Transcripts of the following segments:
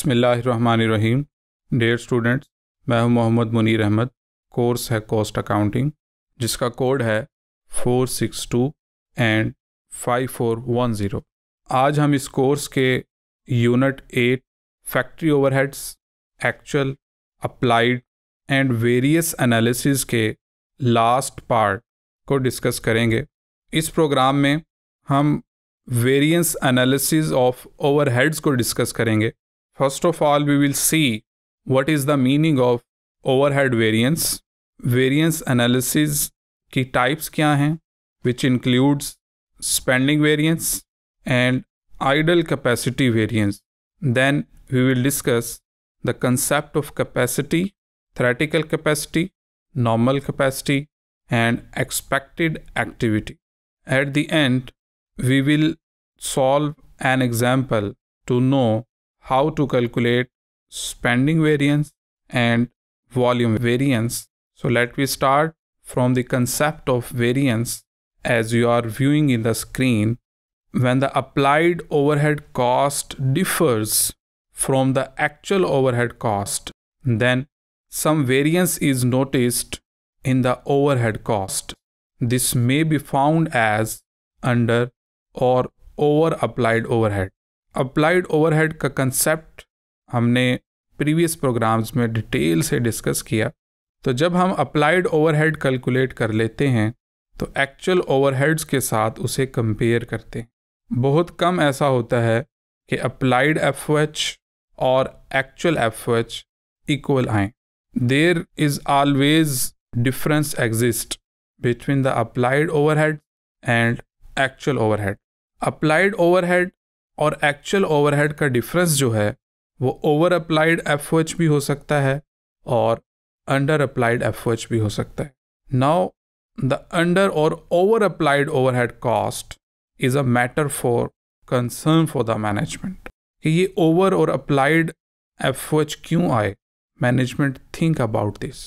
बिस्मिल्लाहिर्रहमानिर्रहीम। Dear students, मैं हूं मोहम्मद मुनीर अहमद। कोर्स है कॉस्ट अकाउंटिंग, जिसका कोड है 462 एंड 5410। आज हम इस कोर्स के unit 8 factory overheads, actual, applied and variance analysis के लास्ट पार्ट को डिस्कस करेंगे। इस प्रोग्राम में हम वेरियंस एनालिसिस ऑफ ओवरहेड्स को डिस्कस करेंगे। First of all we will see what is the meaning of overhead variance, variance analysis की types क्या हैं, which includes spending variance and idle capacity variance. Then we will discuss the concept of capacity, theoretical capacity, normal capacity and expected activity. At the end we will solve an example to know how to calculate spending variance and volume variance. So let me start from the concept of variance as you are viewing in the screen. When the applied overhead cost differs from the actual overhead cost, then some variance is noticed in the overhead cost. This may be found as under or over applied overhead. Applied overhead का concept हमने previous programs में detail से discuss किया। तो जब हम applied overhead calculate कर लेते हैं तो actual overheads के साथ उसे compare करते हैं। बहुत कम ऐसा होता है कि applied FOH और एक्चुअल FOH इक्वल आएँ। There is always difference exist between the applied overhead and actual overhead. Applied overhead और एक्चुअल ओवरहेड का डिफरेंस जो है वो ओवर अप्लाइड FOH भी हो सकता है और अंडर अप्लाइड FOH भी हो सकता है। नाउ द अंडर और over applied overhead cost is a matter for concern for the management कि ये ओवर और अप्लाइड FOH क्यों आए। Management think about this.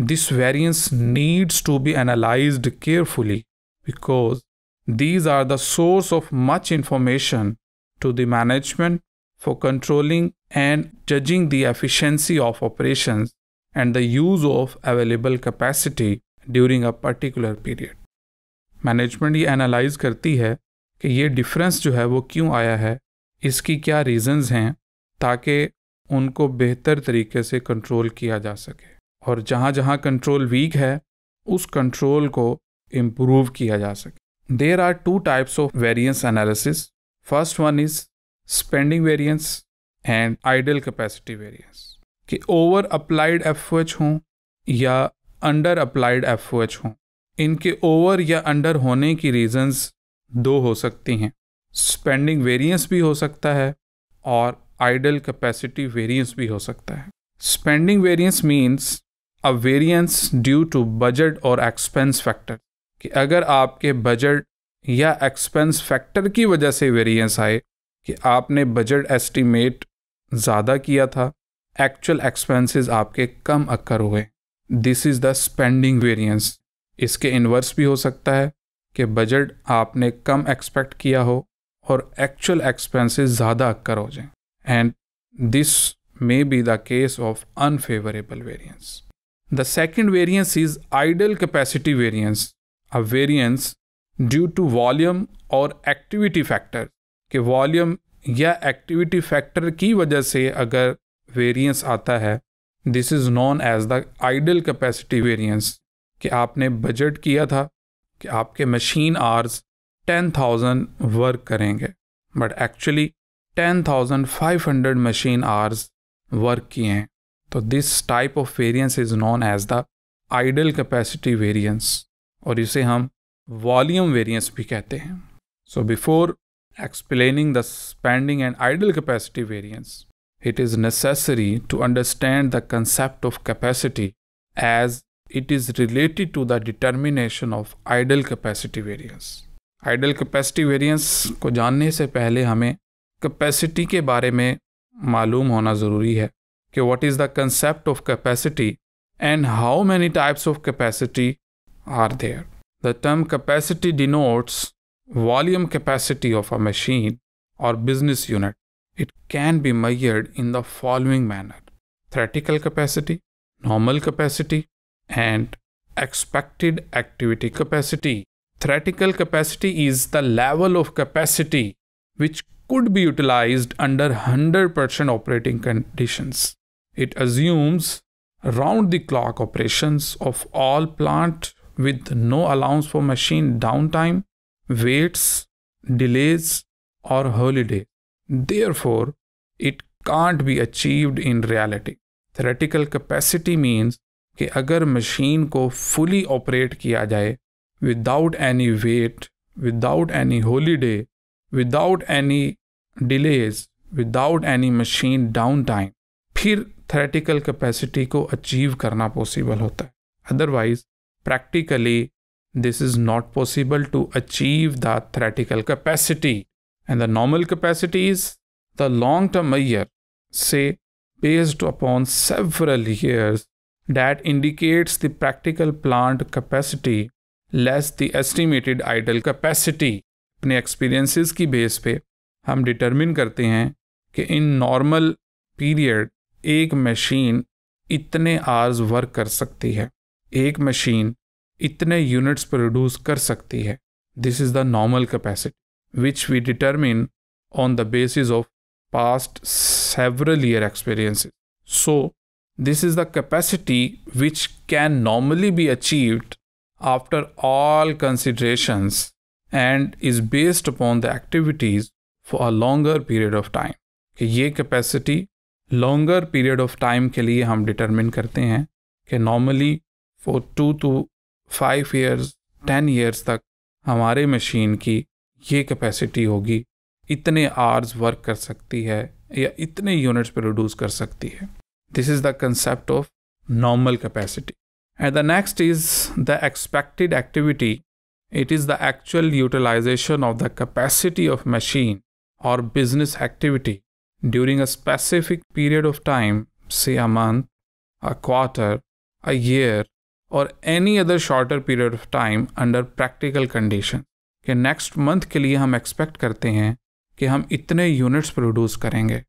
This variance needs to be analysed carefully because these are the source of much information to the management for controlling and judging the efficiency of operations and the use of available capacity during a particular period. Management ये analyse करती है कि ये difference जो है वो क्यों आया है, इसकी क्या रीज़न्स हैं, ताकि उनको बेहतर तरीके से कंट्रोल किया जा सके और जहाँ जहाँ कंट्रोल वीक है उस कंट्रोल को इम्प्रूव किया जा सके। There are two types of variance analysis. First one is spending variance and idle capacity variance, कि ओवर अप्लाइड FOH हों या अंडर अप्लाइड FOH हों। इनके ओवर या अंडर होने की रीज़न्स दो हो सकती हैं, स्पेंडिंग वेरियंस भी हो सकता है और आइडल कैपेसिटी वेरियंस भी हो सकता है। Spending variance means a variance due to budget और एक्सपेंस फैक्टर, कि अगर आपके बजट या एक्सपेंस फैक्टर की वजह से वेरियंस आए, कि आपने बजट एस्टीमेट ज़्यादा किया था, एक्चुअल एक्सपेंसेस आपके कम अक्कर हुए। This is the spending variance. इसके इन्वर्स भी हो सकता है कि बजट आपने कम एक्सपेक्ट किया हो और एक्चुअल एक्सपेंसेस ज़्यादा अक्कर हो जाएँ, and this may be the case of unfavourable variance. The second variance is idle capacity variance, a variance due to volume और एक्टिविटी फैक्टर, कि वॉल्यूम या एक्टिविटी फैक्टर की वजह से अगर वेरियंस आता है, this is known as the idle capacity variance. कि आपने बजट किया था कि आपके मशीन आर्स 10,000 वर्क करेंगे, but actually 10,500 machine hours work किए हैं। तो this type of variance is known as the idle capacity variance, और इसे हम वॉल्यूम वेरियंस भी कहते हैं। So before explaining the spending and idle capacity variance, it is necessary to understand the concept of capacity as it is related to the determination of idle capacity variance. Idle capacity variance को जानने से पहले हमें capacity के बारे में मालूम होना ज़रूरी है, कि what is the concept of capacity and how many types of capacity are there. The term capacity denotes volume capacity of a machine और business unit. It can be measured in the following manner: theoretical capacity, normal capacity, and expected activity capacity. Theoretical capacity is the level of capacity which could be utilized under 100% operating conditions. It assumes round-the-clock operations of all plant with no allowance for machine downtime, waits, delays, or holiday. Therefore, it can't be achieved in reality. Theoretical capacity means कि अगर machine को fully operate किया जाए without any wait, without any holiday, without any delays, without any machine downtime, फिर theoretical capacity को achieve करना possible होता है. Otherwise, practically, this is not possible to achieve the theoretical capacity. And the normal capacity is the long-term measure, say, based upon several years, that indicates the practical plant capacity less the estimated idle capacity. अपने experiences की base पे हम determine करते हैं कि in normal period एक machine इतने hours work कर सकती है, एक machine इतने units produce कर सकती है. This is the normal capacity, which we determine on the basis of past several year experiences. So, this is the capacity which can normally be achieved after all considerations and is based upon the activities for a longer period of time. कि ये capacity longer period of time के लिए हम determine करते हैं कि normally for 2 to 5 years, 10 years तक हमारे machine की ये capacity होगी, इतने hours work कर सकती है या इतने units produce कर सकती है. This is the concept of normal capacity. And the next is the expected activity. It is the actual utilization of the capacity of machine or business activity during a specific period of time, say a month, a quarter, a year, or any other shorter period of time under practical conditions. कि next month के लिए हम expect करते हैं कि हम इतने units produce करेंगे.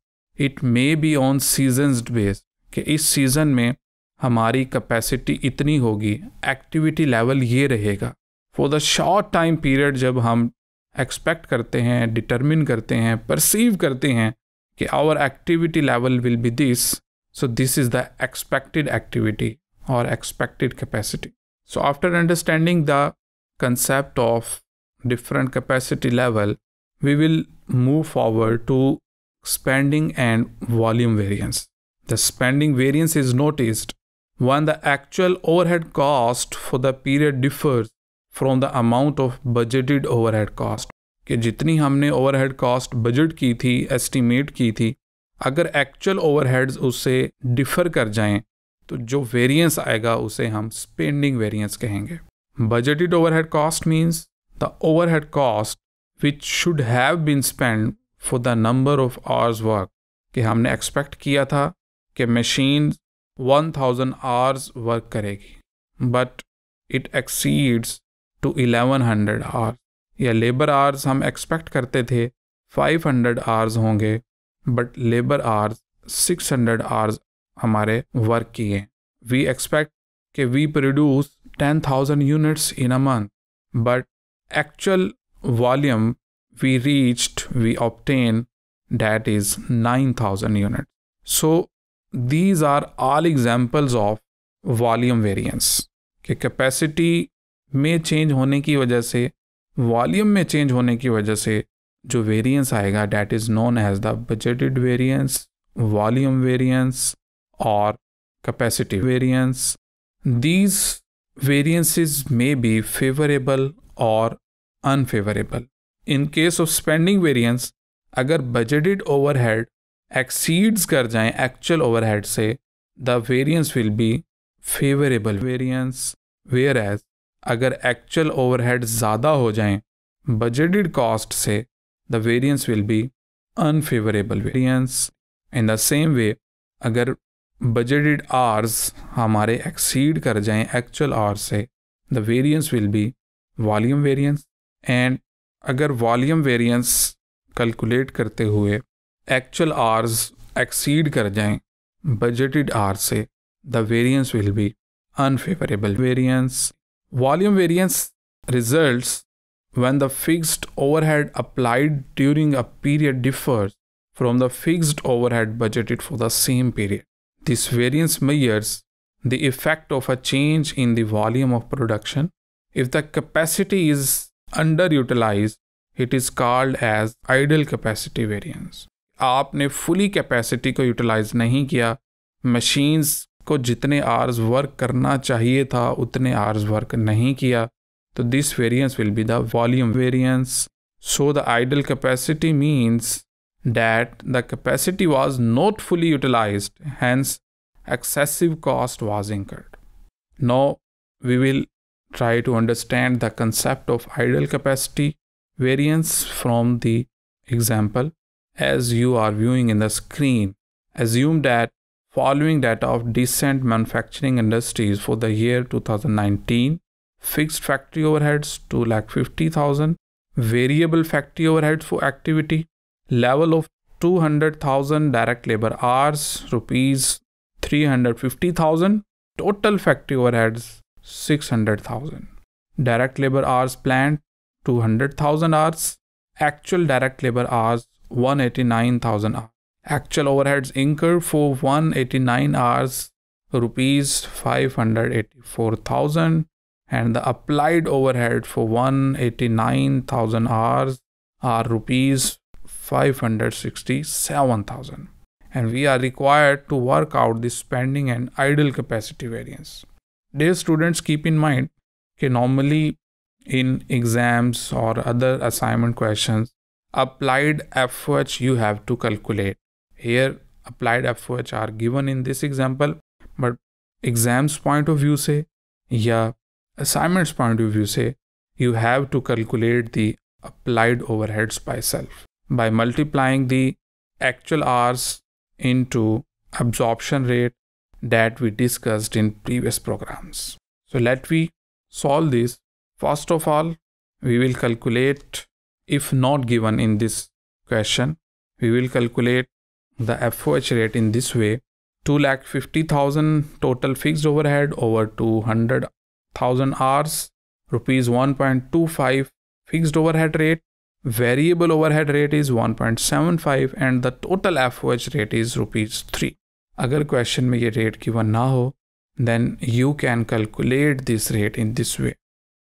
It may be on seasons based, कि इस सीजन में हमारी capacity इतनी होगी, activity level ये रहेगा. For the short time period जब हम expect करते हैं, determine करते हैं, perceive करते हैं कि our activity level will be this, so this is the expected activity or expected capacity. So after understanding the concept of different capacity level, we will move forward to spending and volume variance. The spending variance is noticed when the actual overhead cost for the period differs from the amount of budgeted overhead cost. कि जितनी हमने overhead cost budget की थी, estimate की थी, अगर actual overheads उससे differ कर जाएं, तो जो variance आएगा उसे हम spending variance कहेंगे. Budgeted overhead cost means the overhead cost which should have been spent for the number of hours work. कि हमने expect किया था कि machine 1000 hours work करेगी, but it exceeds to 1100 hours. या labor hours हम expect करते थे 500 hours होंगे, but labor hours 600 hours हमारे work किए. We expect कि we produce 10,000 units in a month, but actual volume we reached, we obtained, that is 9,000 units. So these are all examples of volume variance. कि capacity में change होने की वजह से, volume में change होने की वजह से जो variance आएगा, that is known as the budgeted variance, volume variance or capacity variance. These variances may be favorable or unfavorable. In case of spending variance, अगर budgeted overhead exceeds कर जाएं actual overhead से, the variance will be favorable variance, whereas अगर actual overhead ज़्यादा हो जाएं budgeted cost से, the variance will be unfavorable variance. In the same way, अगर budgeted hours हमारे exceed कर जाएं actual hours से, the variance will be volume variance. And अगर volume variance calculate करते हुए actual hours exceed कर जाएं budgeted hours से, the variance will be unfavorable. Variance, volume variance results when the fixed overhead applied during a period differs from the fixed overhead budgeted for the same period. This variance measures the effect of a change in the volume of production. If the capacity is underutilized, it is called as idle capacity variance. आपने fully capacity को utilize नहीं किया, machines को जितने hours work करना चाहिए था उतने hours work नहीं किया, तो this variance will be the volume variance. So the idle capacity means that the capacity was not fully utilized, hence excessive cost was incurred. Now we will try to understand the concept of idle capacity variance from the example as you are viewing in the screen. Assume that following data of decent manufacturing industries for the year 2019, fixed factory overheads 2,50,000, variable factory overheads for activity, level of 200,000, direct labor hours rupees 350,000, total factory overheads 600,000, direct labor hours planned 200,000 hours, actual direct labor hours 189,000 hours, actual overheads incurred for 189 hours rupees 584,000, and the applied overhead for 189,000 hours are rupees 567,000, and we are required to work out the spending and idle capacity variance. Dear students, keep in mind that normally in exams or other assignment questions, applied FOH you have to calculate. Here applied FOH are given in this example, but exams point of view se ya assignments point of view se you have to calculate the applied overheads by self by multiplying the actual hours into absorption rate that we discussed in previous programs. So let me solve this. First of all, we will calculate, if not given in this question, we will calculate the FOH rate in this way: 2,50,000 total fixed overhead over 200,000 hours, rupees 1.25 fixed overhead rate, variable overhead rate is 1.75, and the total FOH rate is rupees 3. अगर question में ये rate given ना हो, then you can calculate this rate in this way.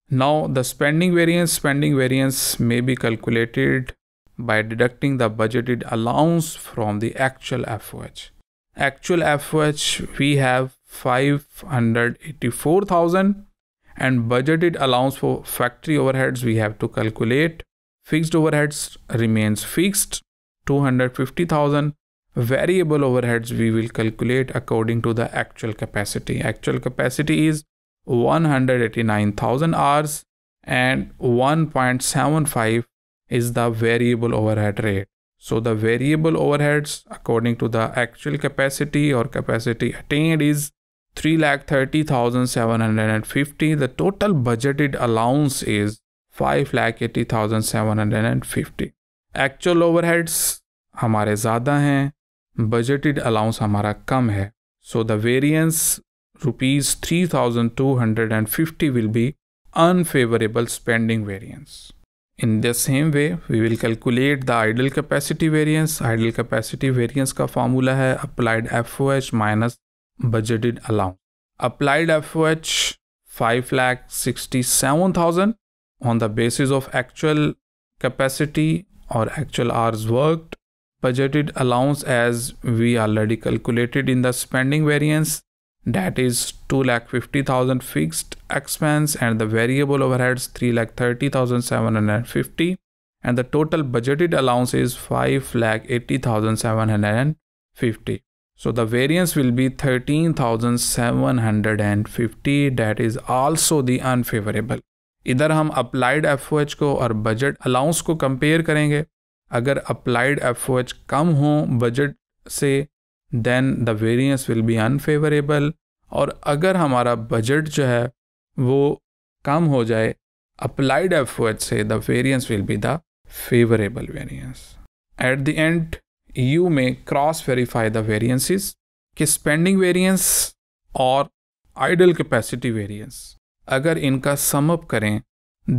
Now the spending variance may be calculated by deducting the budgeted allowance from the actual FOH. Actual FOH we have 584,000, and budgeted allowance for factory overheads we have to calculate. Fixed overheads remains fixed, 250,000. Variable overheads we will calculate according to the actual capacity. Actual capacity is 189,000 hours, and 1.75 is the variable overhead rate. So the variable overheads according to the actual capacity or capacity attained is 3,30,750. The total budgeted allowance is 5,80,750. Actual overheads हमारे ज़्यादा हैं, budgeted allowance हमारा कम है. So the variance rupees 3,250 will be unfavorable spending variance. In the same way, we will calculate the idle capacity variance. Idle capacity variance का formula है applied FOH minus budgeted allowance. Applied FOH 5,67,000 on the basis of actual capacity or actual hours worked. Budgeted allowance, as we already calculated in the spending variance, that is 2,50,000 fixed expense, and the variable overheads 3,30,750, and the total budgeted allowance is 5,80,750. So the variance will be 13,750. That is also the unfavorable. इधर हम applied FOH को और budget allowance को compare करेंगे. अगर applied FOH कम हो budget से, then the variance will be unfavorable, और अगर हमारा budget जो है वो कम हो जाए applied FOH से, the variance will be the favorable variance. At the end, you may cross verify the variances कि स्पेंडिंग वेरिएंस और आइडल कैपेसिटी वेरिएंस अगर इनका सम अप करें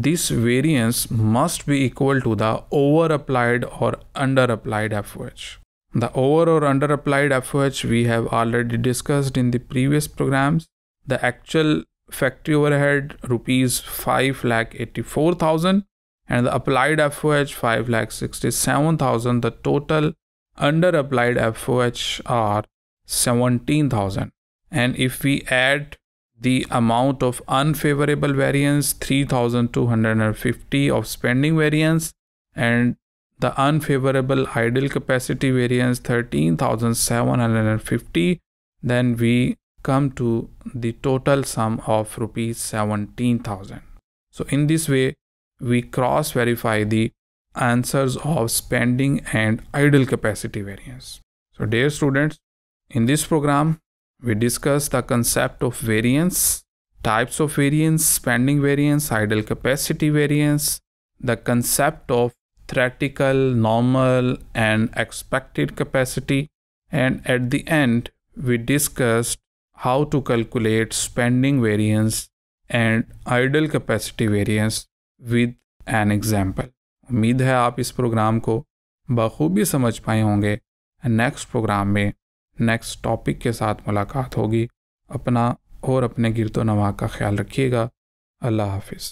this variance must be equal to the over applied और under applied FOH The over or under applied FOH we have already discussed in the previous programs. The actual factory overhead rupees 5,84,000 and the applied FOH 5,67,000. The total under applied FOH are 17,000. And if we add the amount of unfavorable variance 3,250 of spending variance and the unfavorable idle capacity variance 13,750, then we come to the total sum of rupees 17,000. So in this way, we cross verify the answers of spending and idle capacity variance. So dear students, in this program, we discuss the concept of variance, types of variance, spending variance, idle capacity variance, the concept of theoretical, normal and expected capacity, and at the end we discussed how to calculate spending variance and idle capacity variance with an example. उम्मीद है आप इस programme को बखूबी समझ पाए होंगे. Next programme में नेक्स्ट टॉपिक के साथ मुलाकात होगी. अपना और अपने गिरदोनवा का ख्याल रखिएगा. अल्लाह हाफिज़.